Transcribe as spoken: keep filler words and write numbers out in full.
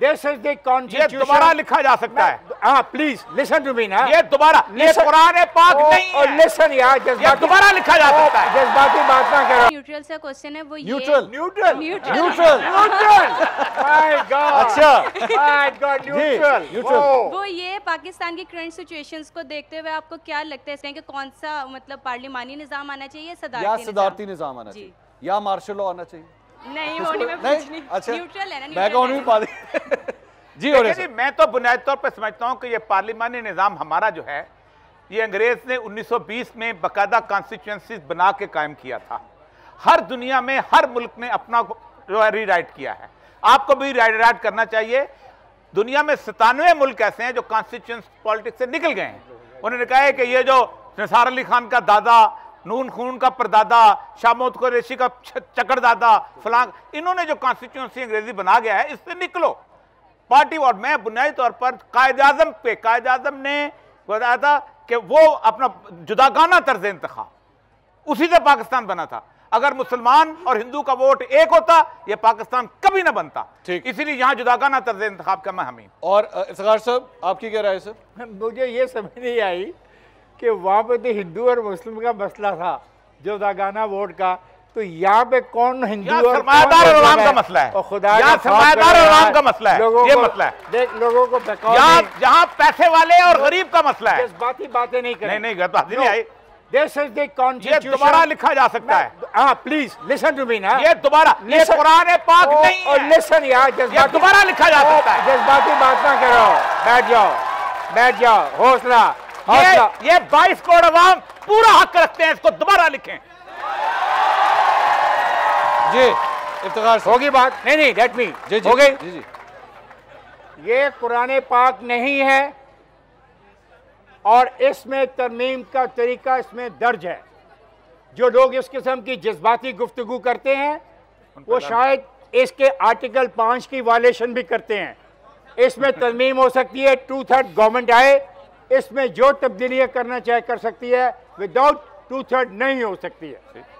This is the constitution. ये दोबारा लिखा जा सकता है। हाँ, please listen to me ना। ये दोबारा, ये पुराने पाक नहीं है। Listen यार, ये दोबारा लिखा जा सकता है। जज्बाती बात ना करो। Neutral से क्वेश्चन है वो ये। Neutral, neutral, neutral, neutral। My God। अच्छा। My God, neutral, neutral। वो ये पाकिस्तान की current situations को देखते हुए आपको क्या लगता है इसमें कि कौन सा मतलब पार्लिमानी निजाम आना चाहिए, सदारती निजाम आना चाहिए, या मार्शल लॉ आना चाहिए? नहीं, होने में कुछ नहीं। अच्छा, न्यूट्रल है ना, बैकग्राउंड भी पाली जी हो रही है। मैं तो बुनियादी तौर पर समझता हूँ कि ये पार्लिमानी निज़ाम हमारा जो है ये अंग्रेज़ ने उन्नीस सौ बीस में बाकायदा कॉन्स्टिट्यूंसीज बना के कायम किया था। हर दुनिया में हर मुल्क ने अपना जो है रीराइट किया है, आपको भी रीराइट करना चाहिए। दुनिया में सतानवे मुल्क ऐसे हैं जो कॉन्स्टिट्यूंस पॉलिटिक्स से निकल गए हैं। उन्होंने कहा है कि ये जो निसार अली खान का दादा, नून खून का परदादा, शामोद को रेशी का चकरदादा, फलांग, इन्होंने जो कॉन्स्टिट्यूंसी अंग्रेजी बना गया है इससे निकलो पार्टी। और मैं बुनियादी तौर पर कायदे आजम पे, कायदे आजम ने बताया था कि वो अपना जुदागाना तर्ज इंतखा, उसी से पाकिस्तान बना था। अगर मुसलमान और हिंदू का वोट एक होता यह पाकिस्तान कभी ना बनता, इसीलिए यहाँ जुदागाना तर्ज इंतखाब का मैं हामी। और इसगार साहब, आपकी क्या राय है सर? मुझे ये समझ नहीं आई कि वहाँ पे तो हिंदू और मुस्लिम का मसला था जुदागाना वोट का, तो यहाँ पे कौन हिंदू और सरमायादार और आवाम का मसला है? और खुदा यहाँ सरमायादार और आवाम का मसला है, ये मसला है। देख लोगों को यहाँ यहाँ पैसे वाले और गरीब का मसला है। बात ही बातें नहीं करें, नहीं नहीं नहीं आई। This is the constitution. ये दोबारा लिखा जा सकता है। हाँ, please listen to me ना। ये दोबारा, ये पुराने पाक नहीं है। Listen यार, जज्बाती दोबारा लिखा जा सकता है। जज्बाती बात ना करो, बैठ जाओ, बैठ जाओ, हौसला। ये, ये बाईस करोड़ अवाम पूरा हक रखते हैं इसको दोबारा लिखें। जी, इफ्तिखार होगी बात। नहीं नहीं, लेट मी। जी जी, हो गई जी जी। ये कुरान पाक नहीं है और इसमें तरमीम का तरीका इसमें दर्ज है। जो लोग इस किस्म की जज्बाती गुफ्तगू करते हैं वो शायद इसके आर्टिकल पाँच की वायलेशन भी करते हैं। इसमें तरमीम हो सकती है, टू थर्ड गवर्नमेंट आए, इसमें जो तब्दीलियाँ करना चाहे कर सकती है, विदाउट टू थर्ड नहीं हो सकती है।